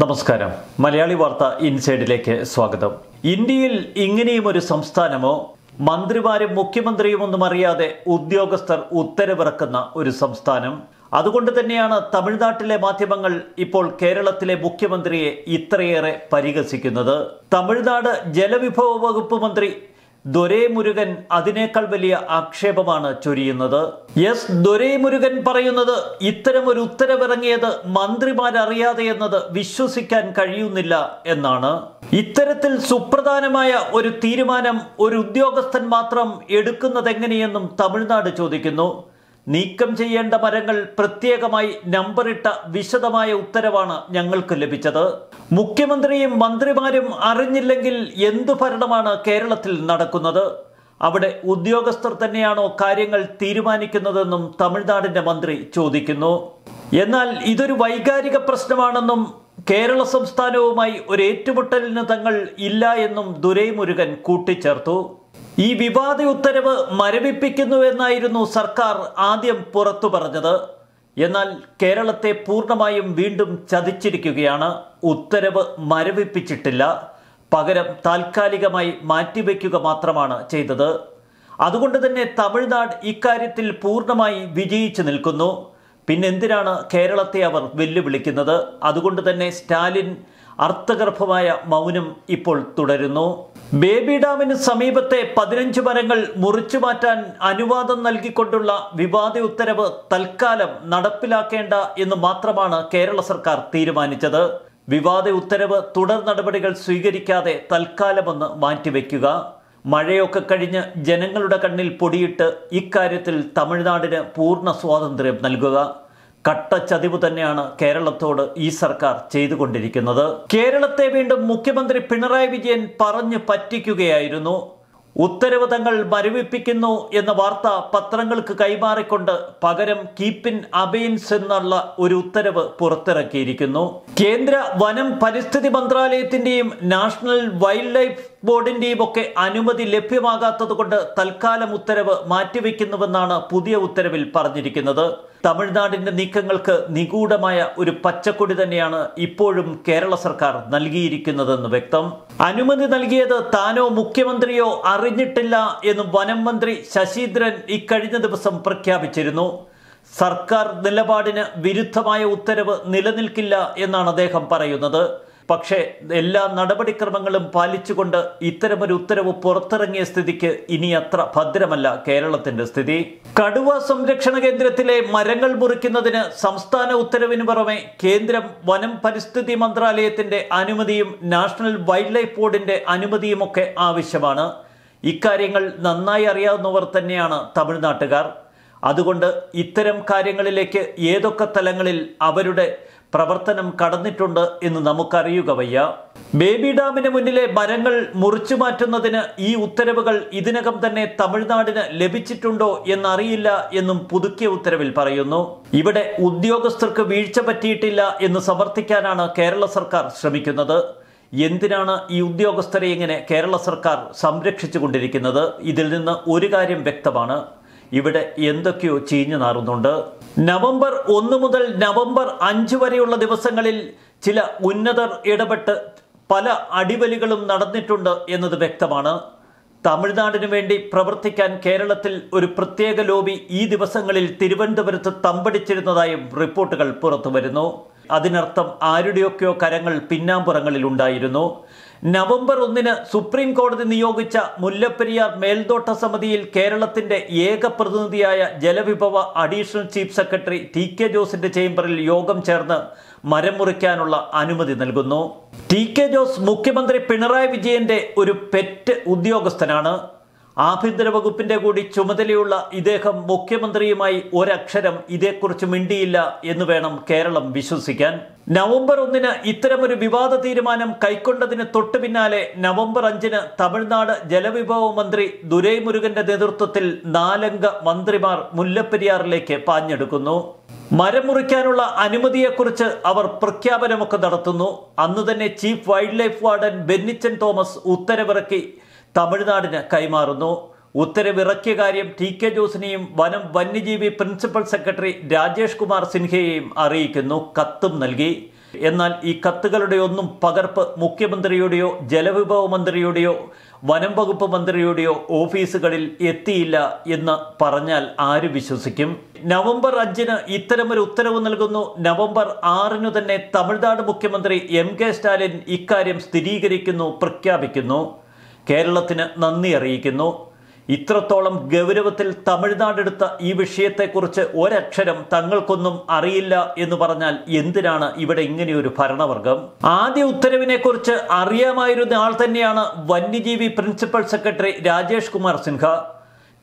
നമസ്കാരം മലയാളി വാർത്ത ഇൻസൈഡിലേക്ക് സ്വാഗതം. ഇന്ത്യയിൽ ഇങ്ങനെയും ഒരു സംസ്ഥാനമോ മന്ത്രിമാരും മുഖ്യമന്ത്രിയും ഒന്നും അറിയാതെ ഉദ്യോഗസ്ഥർ ഉത്തരവിറക്കുന്ന ഒരു സംസ്ഥാനം. അതുകൊണ്ട് തന്നെയാണ് തമിഴ്നാട്ടിലെ മാധ്യമങ്ങൾ ഇപ്പോൾ കേരളത്തിലെ മുഖ്യമന്ത്രിയെ ഇത്രയേറെ പരിഹസിക്കുന്നത്. തമിഴ്നാട് ജലവിഭവ വകുപ്പ് മന്ത്രി ദുരൈ മുരുകൻ അതിനേക്കാൾ വലിയ ആക്ഷേപമാണ് ചൊരിയുന്നത്. യെസ്, ദുരൈ മുരുകൻ പറയുന്നത് ഇത്തരം ഒരു ഉത്തരവിറങ്ങിയത് മന്ത്രിമാരറിയാതെ എന്നത് വിശ്വസിക്കാൻ കഴിയുന്നില്ല എന്നാണ്. ഇത്തരത്തിൽ സുപ്രധാനമായ ഒരു തീരുമാനം ഒരു ഉദ്യോഗസ്ഥൻ മാത്രം എടുക്കുന്നതെങ്ങനെയെന്നും തമിഴ്നാട് ചോദിക്കുന്നു. നീക്കം ചെയ്യേണ്ട മരങ്ങൾ പ്രത്യേകമായി നമ്പറിട്ട വിശദമായ ഉത്തരവാണ് ഞങ്ങൾക്ക് ലഭിച്ചത്. മുഖ്യമന്ത്രിയും മന്ത്രിമാരും അറിഞ്ഞില്ലെങ്കിൽ എന്തു ഭരണമാണ് കേരളത്തിൽ നടക്കുന്നത്? അവിടെ ഉദ്യോഗസ്ഥർ തന്നെയാണോ കാര്യങ്ങൾ തീരുമാനിക്കുന്നതെന്നും തമിഴ്നാടിന്റെ മന്ത്രി ചോദിക്കുന്നു. എന്നാൽ ഇതൊരു വൈകാരിക പ്രശ്നമാണെന്നും കേരള സംസ്ഥാനവുമായി ഒരു ഏറ്റുമുട്ടലിന് തങ്ങൾ ഇല്ല എന്നും ദുരൈ മുരുകൻ കൂട്ടിച്ചേർത്തു. ഈ വിവാദ ഉത്തരവ് മരവിപ്പിക്കുന്നുവെന്നായിരുന്നു സർക്കാർ ആദ്യം പുറത്തു പറഞ്ഞത്. എന്നാൽ കേരളത്തെ പൂർണ്ണമായും വീണ്ടും ചതിച്ചിരിക്കുകയാണ്. ഉത്തരവ് മരവിപ്പിച്ചിട്ടില്ല, പകരം താൽക്കാലികമായി മാറ്റിവെക്കുക മാത്രമാണ് ചെയ്തത്. അതുകൊണ്ട് തന്നെ തമിഴ്നാട് ഇക്കാര്യത്തിൽ പൂർണ്ണമായി വിജയിച്ചു നിൽക്കുന്നു. പിന്നെന്തിനാണ് കേരളത്തെ അവർ വെല്ലുവിളിക്കുന്നത്? അതുകൊണ്ട് തന്നെ സ്റ്റാലിൻ അർത്ഥഗർഭമായ മൗനം ഇപ്പോൾ തുടരുന്നു. ബേബി ഡാമിന് സമീപത്തെ 15 മരങ്ങൾ മുറിച്ചു മാറ്റാൻ അനുവാദം നൽകിക്കൊണ്ടുള്ള വിവാദ ഉത്തരവ് തൽക്കാലം നടപ്പിലാക്കേണ്ട എന്ന് മാത്രമാണ് കേരള സർക്കാർ തീരുമാനിച്ചത്. വിവാദ ഉത്തരവ് തുടർ നടപടികൾ സ്വീകരിക്കാതെ തൽക്കാലമൊന്ന് മാറ്റിവെക്കുക. മഴയൊക്കെ കഴിഞ്ഞ് ജനങ്ങളുടെ കണ്ണിൽ പൊടിയിട്ട് ഇക്കാര്യത്തിൽ തമിഴ്നാടിന് പൂർണ്ണ സ്വാതന്ത്ര്യം നൽകുക. കട്ട ചതിവ് തന്നെയാണ് കേരളത്തോട് ഈ സർക്കാർ ചെയ്തുകൊണ്ടിരിക്കുന്നത്. കേരളത്തെ വീണ്ടും മുഖ്യമന്ത്രി പിണറായി വിജയൻ പറഞ്ഞു പറ്റിക്കുകയായിരുന്നു. ഉത്തരവ് തങ്ങൾ മരവിപ്പിക്കുന്നു എന്ന വാർത്ത പത്രങ്ങൾക്ക് കൈമാറിക്കൊണ്ട് പകരം കീപ് ഇൻ അബെയൻസ് എന്നുള്ള ഒരു ഉത്തരവ് പുറത്തിറക്കിയിരിക്കുന്നു. കേന്ദ്ര വനം പരിസ്ഥിതി മന്ത്രാലയത്തിന്റെയും നാഷണൽ വൈൽഡ് ലൈഫ് ബോർഡിന്റെയും ഒക്കെ അനുമതി ലഭ്യമാകാത്തത് കൊണ്ട് തൽക്കാലം ഉത്തരവ് മാറ്റിവെക്കുന്നുവെന്നാണ് പുതിയ ഉത്തരവിൽ പറഞ്ഞിരിക്കുന്നത്. തമിഴ്നാടിന്റെ നീക്കങ്ങൾക്ക് നിഗൂഢമായ ഒരു പച്ചക്കൊടി തന്നെയാണ് ഇപ്പോഴും കേരള സർക്കാർ നൽകിയിരിക്കുന്നതെന്ന് വ്യക്തം. അനുമതി നൽകിയത് താനോ മുഖ്യമന്ത്രിയോ അറിഞ്ഞിട്ടില്ല എന്നും വനം മന്ത്രി ശശീന്ദ്രൻ ഇക്കഴിഞ്ഞ ദിവസം പ്രഖ്യാപിച്ചിരുന്നു. സർക്കാർ നിലപാടിന് വിരുദ്ധമായ ഉത്തരവ് നിലനിൽക്കില്ല എന്നാണ് അദ്ദേഹം പറയുന്നത്. പക്ഷേ എല്ലാ നടപടിക്രമങ്ങളും പാലിച്ചുകൊണ്ട് ഇത്തരമൊരു ഉത്തരവ് പുറത്തിറങ്ങിയ സ്ഥിതിക്ക് ഇനി അത്ര ഭദ്രമല്ല കേരളത്തിന്റെ സ്ഥിതി. കടുവ സംരക്ഷണ കേന്ദ്രത്തിലെ മരങ്ങൾ മുറിക്കുന്നതിന് സംസ്ഥാന ഉത്തരവിന് പുറമെ കേന്ദ്രം വനം പരിസ്ഥിതി മന്ത്രാലയത്തിന്റെ അനുമതിയും നാഷണൽ വൈൽഡ് ലൈഫ് ബോർഡിന്റെ അനുമതിയുമൊക്കെ ആവശ്യമാണ്. ഇക്കാര്യങ്ങൾ നന്നായി അറിയാവുന്നവർ തന്നെയാണ് തമിഴ്നാട്ടുകാർ. അതുകൊണ്ട് ഇത്തരം കാര്യങ്ങളിലേക്ക് ഏതൊക്കെ തലങ്ങളിൽ അവരുടെ പ്രവർത്തനം കടന്നിട്ടുണ്ട് എന്ന് നമുക്കറിയുക വയ്യ. ബേബി ഡാമിന് മുന്നിലെ മരങ്ങൾ മുറിച്ചു മാറ്റുന്നതിന് ഈ ഉത്തരവുകൾ ഇതിനകം തന്നെ തമിഴ്നാടിന് ലഭിച്ചിട്ടുണ്ടോ എന്നറിയില്ല എന്നും പുതുക്കിയ ഉത്തരവിൽ പറയുന്നു. ഇവിടെ ഉദ്യോഗസ്ഥർക്ക് വീഴ്ച പറ്റിയിട്ടില്ല എന്ന് സമർത്ഥിക്കാനാണ് കേരള സർക്കാർ ശ്രമിക്കുന്നത്. എന്തിനാണ് ഈ ഉദ്യോഗസ്ഥരെ ഇങ്ങനെ കേരള സർക്കാർ സംരക്ഷിച്ചു കൊണ്ടിരിക്കുന്നത്? ഇതിൽ നിന്ന് ഒരു കാര്യം വ്യക്തമാണ്, ഇവിടെ എന്തൊക്കെയോ ചീഞ്ഞു നാറുന്നുണ്ട്. നവംബർ 1 മുതൽ നവംബർ 5 വരെയുള്ള ദിവസങ്ങളിൽ ചില ഉന്നതർ ഇടപെട്ട് പല അടിവലികളും നടന്നിട്ടുണ്ട് എന്നത് വ്യക്തമാണ്. തമിഴ്നാടിനു വേണ്ടി പ്രവർത്തിക്കാൻ കേരളത്തിൽ ഒരു പ്രത്യേക ലോബി ഈ ദിവസങ്ങളിൽ തിരുവനന്തപുരത്ത് തമ്പടിച്ചിരുന്നതായും റിപ്പോർട്ടുകൾ പുറത്തു വരുന്നു. അതിനർത്ഥം ആരുടെയൊക്കെയോ കരങ്ങൾ പിന്നാമ്പുറങ്ങളിൽ ഉണ്ടായിരുന്നു. നവംബർ 1 സുപ്രീം കോടതി നിയോഗിച്ച മുല്ലപ്പെരിയാർ മേൽനോട്ട സമിതിയിൽ കേരളത്തിന്റെ ഏക പ്രതിനിധിയായ ജലവിഭവ അഡീഷണൽ ചീഫ് സെക്രട്ടറി ടി.കെ. ജോസിന്റെ ചേംബറിൽ യോഗം ചേർന്ന് മരം മുറിക്കാനുള്ള അനുമതി നൽകുന്നു. ടി.കെ. ജോസ് മുഖ്യമന്ത്രി പിണറായി വിജയന്റെ ഒരു പെറ്റ് ഉദ്യോഗസ്ഥനാണ്. ആഭ്യന്തര വകുപ്പിന്റെ കൂടി ചുമതലയുള്ള ഇദ്ദേഹം മുഖ്യമന്ത്രിയുമായി ഒരക്ഷരം ഇതേക്കുറിച്ച് മിണ്ടിയില്ല എന്ന് വേണം കേരളം വിശ്വസിക്കാൻ. നവംബർ 1 ഇത്തരമൊരു വിവാദ തീരുമാനം കൈക്കൊണ്ടതിന് തൊട്ടു പിന്നാലെ നവംബർ 5 തമിഴ്നാട് ജലവിഭവ മന്ത്രി ദുരൈ മുരുകന്റെ നേതൃത്വത്തിൽ 4 അംഗ മന്ത്രിമാർ മുല്ലപ്പെരിയാറിലേക്ക് പാഞ്ഞെടുക്കുന്നു. മരം മുറിക്കാനുള്ള അനുമതിയെക്കുറിച്ച് അവർ പ്രഖ്യാപനമൊക്കെ നടത്തുന്നു. അന്ന് തന്നെ chief wildlife warden Bennichan Thomas ഉത്തരവിറക്കി തമിഴ്നാടിന് കൈമാറുന്നു. ഉത്തരവിറക്കിയ കാര്യം ടി.കെ. ജോസിനെയും വനം വന്യജീവി പ്രിൻസിപ്പൽ സെക്രട്ടറി രാജേഷ് കുമാർ സിൻഹയെയും അറിയിക്കുന്നു. കത്തും നൽകി. എന്നാൽ ഈ കത്തുകളുടെയൊന്നും പകർപ്പ് മുഖ്യമന്ത്രിയുടെയോ ജലവിഭവ മന്ത്രിയുടെയോ വനം വകുപ്പ് മന്ത്രിയുടെയോ ഓഫീസുകളിൽ എത്തിയില്ല എന്ന് പറഞ്ഞാൽ ആര് വിശ്വസിക്കും? നവംബർ 5-ന് ഇത്തരമൊരു ഉത്തരവ് നൽകുന്നു. നവംബർ 6-ന് തന്നെ തമിഴ്നാട് മുഖ്യമന്ത്രി MK സ്റ്റാലിൻ ഇക്കാര്യം സ്ഥിരീകരിക്കുന്നു, പ്രഖ്യാപിക്കുന്നു, കേരളത്തിന് നന്ദി അറിയിക്കുന്നു. ഇത്രത്തോളം ഗൗരവത്തിൽ തമിഴ്നാടെടുത്ത ഈ വിഷയത്തെക്കുറിച്ച് ഒരക്ഷരം തങ്ങൾക്കൊന്നും അറിയില്ല എന്ന് പറഞ്ഞാൽ എന്തിനാണ് ഇവിടെ ഇങ്ങനെയൊരു ഭരണവർഗം? ആദ്യ ഉത്തരവിനെ കുറിച്ച് അറിയാമായിരുന്ന ആൾ തന്നെയാണ് വന്യജീവി പ്രിൻസിപ്പൽ സെക്രട്ടറി രാജേഷ് കുമാർ സിൻഹ.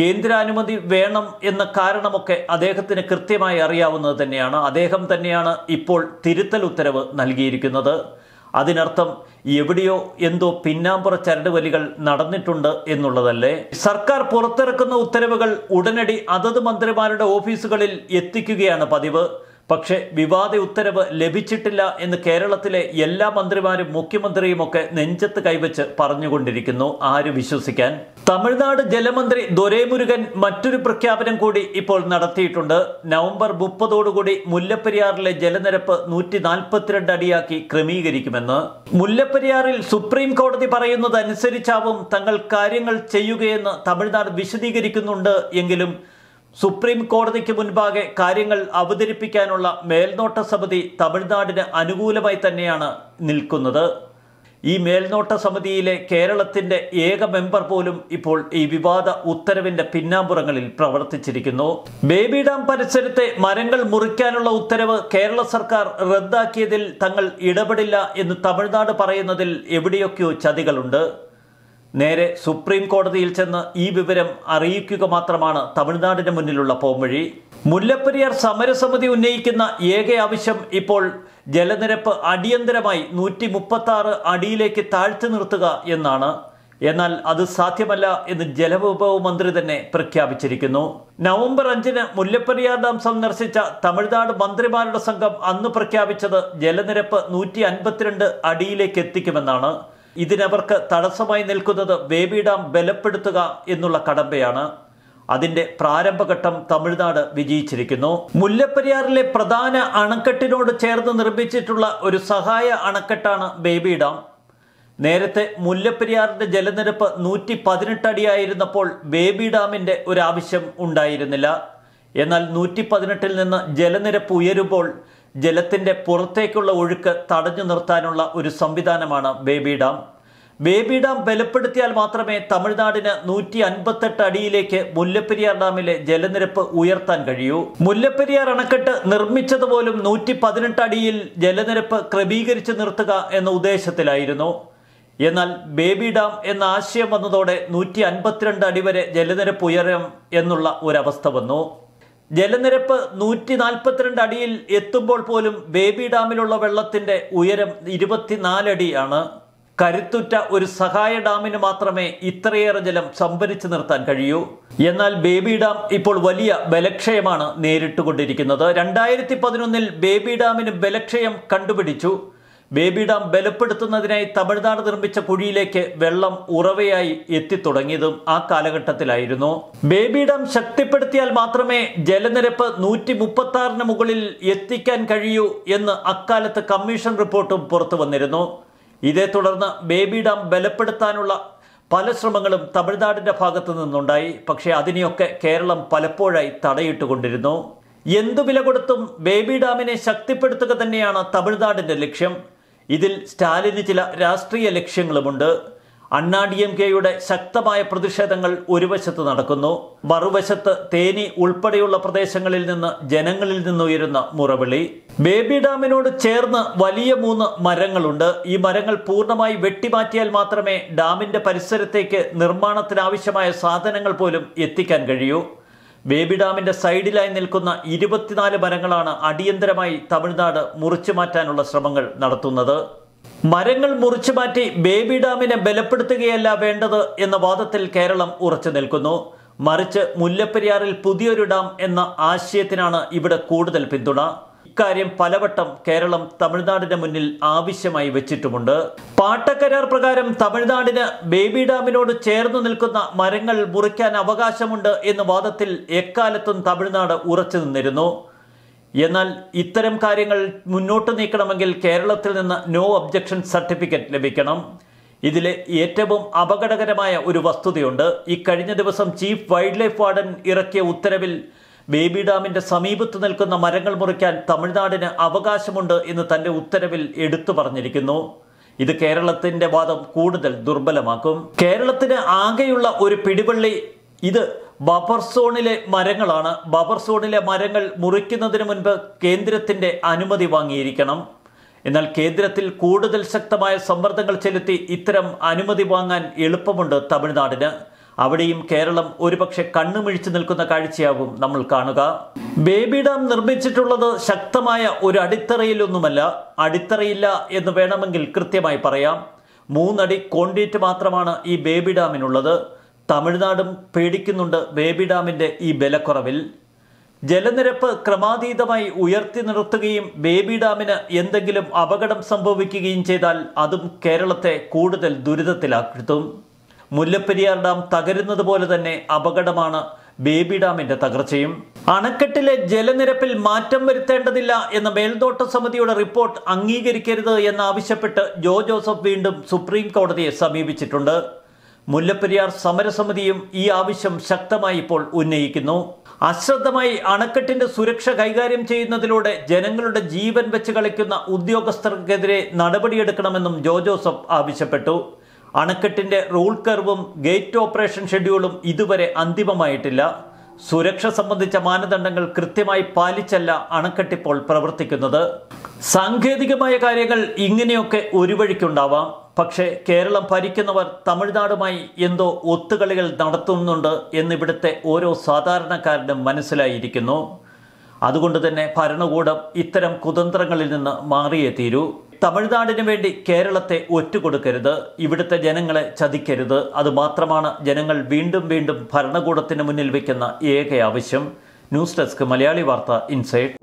കേന്ദ്രാനുമതി വേണം എന്ന കാരണമൊക്കെ അദ്ദേഹത്തിന് കൃത്യമായി അറിയാവുന്നത് തന്നെയാണ്. അദ്ദേഹം തന്നെയാണ് ഇപ്പോൾ തിരുത്തൽ ഉത്തരവ് നൽകിയിരിക്കുന്നത്. അതിനർത്ഥം എവിടെയോ എന്തോ പിന്നാമ്പുറ ചരടുവലികൾ നടന്നിട്ടുണ്ട് എന്നുള്ളതല്ലേ. സർക്കാർ പുറത്തിറക്കുന്ന ഉത്തരവുകൾ ഉടനടി അതത് മന്ത്രിമാരുടെ ഓഫീസുകളിൽ എത്തിക്കുകയാണ് പതിവ്. പക്ഷേ വിവാദ ഉത്തരവ് ലഭിച്ചിട്ടില്ല എന്ന് കേരളത്തിലെ എല്ലാ മന്ത്രിമാരും മുഖ്യമന്ത്രിയുമൊക്കെ നെഞ്ചത്ത് കൈവച്ച് പറഞ്ഞുകൊണ്ടിരിക്കുന്നു. ആര് വിശ്വസിക്കാൻ? തമിഴ്നാട് ജലമന്ത്രി ദുരൈ മുരുകൻ മറ്റൊരു പ്രഖ്യാപനം കൂടി ഇപ്പോൾ നടത്തിയിട്ടുണ്ട്. നവംബർ 30-ഓടുകൂടി മുല്ലപ്പെരിയാറിലെ ജലനിരപ്പ് 142 അടിയാക്കി ക്രമീകരിക്കുമെന്ന്. മുല്ലപ്പെരിയാറിൽ സുപ്രീം കോടതി പറയുന്നതനുസരിച്ചാവും തങ്ങൾ കാര്യങ്ങൾ ചെയ്യുകയെന്ന് തമിഴ്നാട് വിശദീകരിക്കുന്നുണ്ട്. എങ്കിലും സുപ്രീം കോടതിക്ക് മുൻപാകെ കാര്യങ്ങൾ അവതരിപ്പിക്കാനുള്ള മേൽനോട്ട സമിതി തമിഴ്നാടിന് അനുകൂലമായി തന്നെയാണ് നിൽക്കുന്നത്. ഈ മേൽനോട്ട സമിതിയിലെ കേരളത്തിൻ്റെ ഏക മെമ്പർ പോലും ഇപ്പോൾ ഈ വിവാദ ഉത്തരവിൻ്റെ പിന്നാമ്പുറങ്ങളിൽ പ്രവർത്തിച്ചിരിക്കുന്നു. ബേബി ഡാം പരിസരത്തെ മരങ്ങൾ മുറിക്കാനുള്ള ഉത്തരവ് കേരള സർക്കാർ റദ്ദാക്കിയതിൽ തങ്ങൾ ഇടപെടില്ല എന്ന് തമിഴ്നാട് പറയുന്നതിൽ എവിടെയൊക്കെയോ ചതികളുണ്ട്. നേരെ സുപ്രീം കോടതിയിൽ ചെന്ന് ഈ വിവരം അറിയിക്കുക മാത്രമാണ് തമിഴ്നാടിന് മുന്നിലുള്ള പോംവഴി. മുല്ലപ്പെരിയാർ സമരസമിതി ഉന്നയിക്കുന്ന ഏക ആവശ്യം ഇപ്പോൾ ജലനിരപ്പ് അടിയന്തരമായി 136 അടിയിലേക്ക് താഴ്ത്തി നിർത്തുക എന്നാണ്. എന്നാൽ അത് സാധ്യമല്ല എന്ന് ജലവിഭവ മന്ത്രി തന്നെ പ്രഖ്യാപിച്ചിരിക്കുന്നു. നവംബർ 5-ന് മുല്ലപ്പെരിയാർ ഡാം സന്ദർശിച്ച തമിഴ്നാട് മന്ത്രിമാരുടെ സംഘം അന്ന് പ്രഖ്യാപിച്ചത് ജലനിരപ്പ് 152 അടിയിലേക്ക് എത്തിക്കുമെന്നാണ്. ഇതിനവർക്ക് തടസ്സമായി നിൽക്കുന്നത് ബേബി ഡാം ബലപ്പെടുത്തുക എന്നുള്ള കടമ്പയാണ്. അതിന്റെ പ്രാരംഭഘട്ടം തമിഴ്നാട് വിജയിച്ചിരിക്കുന്നു. മുല്ലപ്പെരിയാറിലെ പ്രധാന അണക്കെട്ടിനോട് ചേർന്ന് നിർമ്മിച്ചിട്ടുള്ള ഒരു സഹായ അണക്കെട്ടാണ് ബേബി ഡാം. നേരത്തെ മുല്ലപ്പെരിയാറിന്റെ ജലനിരപ്പ് 118 അടിയായിരുന്നപ്പോൾ ബേബി ഡാമിന്റെ ഒരു ആവശ്യം ഉണ്ടായിരുന്നില്ല. എന്നാൽ 118-ൽ നിന്ന് ജലനിരപ്പ് ഉയരുമ്പോൾ ജലത്തിൻ്റെ പുറത്തേക്കുള്ള ഒഴുക്ക് തടഞ്ഞു നിർത്താനുള്ള ഒരു സംവിധാനമാണ് ബേബി ഡാം. ബേബി ഡാം ബലപ്പെടുത്തിയാൽ മാത്രമേ തമിഴ്നാടിന് 158 അടിയിലേക്ക് മുല്ലപ്പെരിയാർ ഡാമിലെ ജലനിരപ്പ് ഉയർത്താൻ കഴിയൂ. മുല്ലപ്പെരിയാർ അണക്കെട്ട് നിർമ്മിച്ചതുപോലും 118 അടിയിൽ ജലനിരപ്പ് ക്രമീകരിച്ചു നിർത്തുക എന്ന ഉദ്ദേശത്തിലായിരുന്നു. എന്നാൽ ബേബി ഡാം എന്ന ആശയം വന്നതോടെ 152 അടി വരെ ജലനിരപ്പ് ഉയരും എന്നുള്ള ഒരവസ്ഥ വന്നു. ജലനിരപ്പ് 142 അടിയിൽ എത്തുമ്പോൾ പോലും ബേബി ഡാമിലുള്ള വെള്ളത്തിൻ്റെ ഉയരം 24 അടിയാണ്. കരുത്തുറ്റ ഒരു സഹായ ഡാമിന് മാത്രമേ ഇത്രയേറെ ജലം സംഭരിച്ചു നിർത്താൻ കഴിയൂ. എന്നാൽ ബേബി ഡാം ഇപ്പോൾ വലിയ ബലക്ഷയമാണ് നേരിട്ടുകൊണ്ടിരിക്കുന്നത്. 2011-ൽ ബേബി ഡാമിന് ബലക്ഷയം കണ്ടുപിടിച്ചു. ബേബി ഡാം ബലപ്പെടുത്തുന്നതിനായി തമിഴ്നാട് നിർമ്മിച്ച കുഴിയിലേക്ക് വെള്ളം ഉറവയായി എത്തിത്തുടങ്ങിയതും ആ കാലഘട്ടത്തിലായിരുന്നു. ബേബി ഡാം ശക്തിപ്പെടുത്തിയാൽ മാത്രമേ ജലനിരപ്പ് 136-ന് മുകളിൽ എത്തിക്കാൻ കഴിയൂ എന്ന് അക്കാലത്ത് കമ്മീഷൻ റിപ്പോർട്ടും പുറത്തു വന്നിരുന്നു. ഇതേ തുടർന്ന് ബേബി ഡാം ബലപ്പെടുത്താനുള്ള പല ശ്രമങ്ങളും തമിഴ്നാടിൻ്റെ ഭാഗത്തു നിന്നുണ്ടായി. പക്ഷേ അതിനെയൊക്കെ കേരളം പലപ്പോഴായി തടയിട്ടുകൊണ്ടിരുന്നു. എന്തു വില കൊടുത്തും ബേബി ഡാമിനെ ശക്തിപ്പെടുത്തുക തന്നെയാണ് തമിഴ്നാടിൻ്റെ ലക്ഷ്യം. ഇതിൽ സ്റ്റാലിന് ചില രാഷ്ട്രീയ ലക്ഷ്യങ്ങളുമുണ്ട്. അണ്ണാ DMKയുടെ ശക്തമായ പ്രതിഷേധങ്ങൾ ഒരു വശത്ത് നടക്കുന്നു. മറുവശത്ത് തേനി ഉൾപ്പെടെയുള്ള പ്രദേശങ്ങളിൽ നിന്ന് ജനങ്ങളിൽ നിന്നുയരുന്ന മുറവിളി. ബേബി ഡാമിനോട് ചേർന്ന് വലിയ 3 മരങ്ങളുണ്ട്. ഈ മരങ്ങൾ പൂർണ്ണമായി വെട്ടിമാറ്റിയാൽ മാത്രമേ ഡാമിൻ്റെ പരിസരത്തേക്ക് നിർമ്മാണത്തിനാവശ്യമായ സാധനങ്ങൾ പോലും എത്തിക്കാൻ കഴിയൂ. ബേബി ഡാമിൻ്റെ സൈഡിലായി നിൽക്കുന്ന 24 മരങ്ങളാണ് അടിയന്തരമായി തമിഴ്നാട് മുറിച്ചു മാറ്റാനുള്ള ശ്രമങ്ങൾ നടത്തുന്നത്. മരങ്ങൾ മുറിച്ചു മാറ്റി ബേബി ഡാമിനെ ബലപ്പെടുത്തുകയല്ല വേണ്ടത് എന്ന വാദത്തിൽ കേരളം ഉറച്ചു നിൽക്കുന്നു. മറിച്ച് മുല്ലപ്പെരിയാറിൽ പുതിയൊരു ഡാം എന്ന ആശയത്തിനാണ് ഇവിടെ കൂടുതൽ പിന്തുണ. ഇക്കാര്യം പലവട്ടം കേരളം തമിഴ്നാടിന് മുന്നിൽ ആവശ്യമായി വെച്ചിട്ടുമുണ്ട്. പാട്ടക്കരാർ പ്രകാരം തമിഴ്നാടിന് ബേബി ഡാമിനോട് ചേർന്നു നിൽക്കുന്ന മരങ്ങൾ മുറിക്കാൻ അവകാശമുണ്ട് എന്ന വാദത്തിൽ എക്കാലത്തും തമിഴ്നാട് ഉറച്ചു നിന്നിരുന്നു. എന്നാൽ ഇത്തരം കാര്യങ്ങൾ മുന്നോട്ട് നീക്കണമെങ്കിൽ കേരളത്തിൽ നിന്ന് നോ ഒബ്ജക്ഷൻ സർട്ടിഫിക്കറ്റ് ലഭിക്കണം. ഇതിലെ ഏറ്റവും അപകടകരമായ ഒരു വസ്തുതയുണ്ട്. ഈ കഴിഞ്ഞ ദിവസം ചീഫ് വൈൽഡ് ലൈഫ് വാർഡൻ ഇറക്കിയ ഉത്തരവിൽ ബേബി ഡാമിൻ്റെ സമീപത്ത് നിൽക്കുന്ന മരങ്ങൾ മുറിക്കാൻ തമിഴ്നാടിന് അവകാശമുണ്ട് എന്ന് തൻ്റെ ഉത്തരവിൽ എടുത്തു പറഞ്ഞിരിക്കുന്നു. ഇത് കേരളത്തിൻ്റെ വാദം കൂടുതൽ ദുർബലമാക്കും. കേരളത്തിന് ആകെയുള്ള ഒരു പിടിവള്ളി ഇത് ബഫർ സോണിലെ മരങ്ങളാണ്. ബഫർ സോണിലെ മരങ്ങൾ മുറിക്കുന്നതിന് മുൻപ് കേന്ദ്രത്തിൻ്റെ അനുമതി വാങ്ങിയിരിക്കണം. എന്നാൽ കേന്ദ്രത്തിൽ കൂടുതൽ ശക്തമായ സമ്മർദ്ദങ്ങൾ ചെലുത്തി ഇത്തരം അനുമതി വാങ്ങാൻ എളുപ്പമുണ്ട് തമിഴ്നാടിന്. അവിടെയും കേരളം ഒരുപക്ഷെ കണ്ണുമിഴിച്ചു നിൽക്കുന്ന കാഴ്ചയാകും നമ്മൾ കാണുക. ബേബി ഡാം നിർമ്മിച്ചിട്ടുള്ളത് ശക്തമായ ഒരു അടിത്തറയിലൊന്നുമല്ല. അടിത്തറയില്ല എന്ന് വേണമെങ്കിൽ കൃത്യമായി പറയാം. 3 അടി കോൺക്രീറ്റ് മാത്രമാണ് ഈ ബേബി ഡാമിനുള്ളത്. തമിഴ്നാടും പേടിക്കുന്നുണ്ട് ബേബി ഡാമിൻ്റെ ഈ ബലക്കുറവിൽ. ജലനിരപ്പ് ക്രമാതീതമായി ഉയർത്തി നിർത്തുകയും ബേബി ഡാമിന് എന്തെങ്കിലും അപകടം സംഭവിക്കുകയും ചെയ്താൽ അതും കേരളത്തെ കൂടുതൽ ദുരിതത്തിലാക്കിത്തും. മുല്ലപ്പെരിയാർ ഡാം തകരുന്നത് പോലെ തന്നെ അപകടമാണ് ബേബി ഡാമിൻ്റെ തകർച്ചയും. അണക്കെട്ടിലെ ജലനിരപ്പിൽ മാറ്റം വരുത്തേണ്ടതില്ല എന്ന മേൽനോട്ട സമിതിയുടെ റിപ്പോർട്ട് അംഗീകരിക്കരുത് എന്നാവശ്യപ്പെട്ട് ജോ ജോസഫ് വീണ്ടും സുപ്രീം കോടതിയെ സമീപിച്ചിട്ടുണ്ട്. മുല്ലപ്പെരിയാർ സമരസമിതിയും ഈ ആവശ്യം ശക്തമായി ഇപ്പോൾ ഉന്നയിക്കുന്നു. അശ്രദ്ധമായി അണക്കെട്ടിന്റെ സുരക്ഷ കൈകാര്യം ചെയ്യുന്നതിലൂടെ ജനങ്ങളുടെ ജീവൻ വെച്ച് കളിക്കുന്ന ഉദ്യോഗസ്ഥർക്കെതിരെ നടപടിയെടുക്കണമെന്നും ജോ ജോസഫ് ആവശ്യപ്പെട്ടു. അണക്കെട്ടിന്റെ റൂൾ കർവും ഗേറ്റ് ഓപ്പറേഷൻ ഷെഡ്യൂളും ഇതുവരെ അന്തിമമായിട്ടില്ല. സുരക്ഷ സംബന്ധിച്ച മാനദണ്ഡങ്ങൾ കൃത്യമായി പാലിച്ചല്ല അണക്കെട്ടിപ്പോൾ പ്രവർത്തിക്കുന്നത്. സാങ്കേതികമായ കാര്യങ്ങൾ ഇങ്ങനെയൊക്കെ ഒരു വഴിക്കുണ്ടാവാം. പക്ഷേ കേരളം ഭരിക്കുന്നവർ തമിഴ്നാടുമായി എന്തോ ഒത്തുകളികൾ നടത്തുന്നുണ്ട് എന്നിവിടുത്തെ ഓരോ സാധാരണക്കാരനും മനസ്സിലായിരിക്കുന്നു. അതുകൊണ്ട് തന്നെ ഭരണകൂടം ഇത്തരം കുതന്ത്രങ്ങളിൽ നിന്ന് മാറിയേ തീരൂ. തമിഴ്നാടിന് വേണ്ടി കേരളത്തെ ഒറ്റുകൊടുക്കരുത്, ഇവിടുത്തെ ജനങ്ങളെ ചതിക്കരുത്. അതുമാത്രമാണ് ജനങ്ങൾ വീണ്ടും വീണ്ടും ഭരണകൂടത്തിന് മുന്നിൽ വയ്ക്കുന്ന ഏക ആവശ്യം. ന്യൂസ് ഡെസ്ക് മലയാളി വാർത്ത ഇൻസൈറ്റ്.